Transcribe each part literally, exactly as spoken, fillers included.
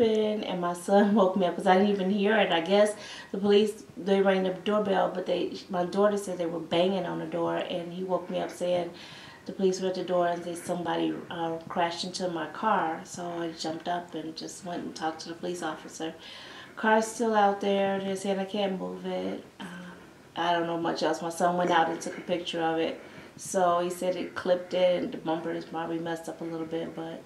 sleeping and my son woke me up because I didn't even hear it. I guess the police, they rang the doorbell, but they, my daughter said they were banging on the door, and he woke me up saying the police were at the door and they somebody uh, crashed into my car. So I jumped up and just went and talked to the police officer. Car's still out there. They're saying I can't move it. Uh, I don't know much else. My son went out and took a picture of it. So he said it clipped it and the bumper is probably messed up a little bit, but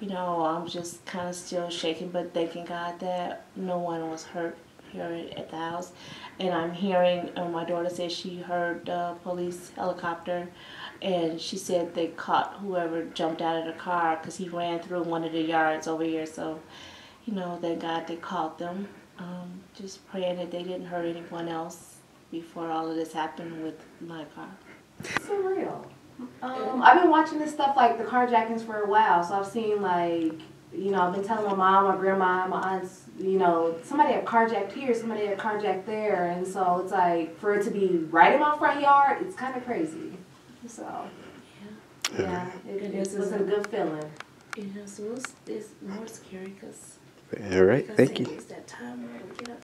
you know, I'm just kind of still shaking, but thanking God that no one was hurt here at the house. And I'm hearing, uh, my daughter said she heard the police helicopter, and she said they caught whoever jumped out of the car because he ran through one of the yards over here. So, you know, thank God they caught them. Um, just praying that they didn't hurt anyone else before all of this happened with my car. Surreal. Um, I've been watching this stuff like the carjackings for a while, so I've seen like, you know, I've been telling my mom, my grandma, my aunts, you know, somebody had carjacked here, somebody had carjacked there, and so it's like, for it to be right in my front yard, it's kind of crazy. So, yeah, yeah, yeah it, it, it was a good feeling. You know, so it's, it's more scary because... All right, thank you. It's that time where I get up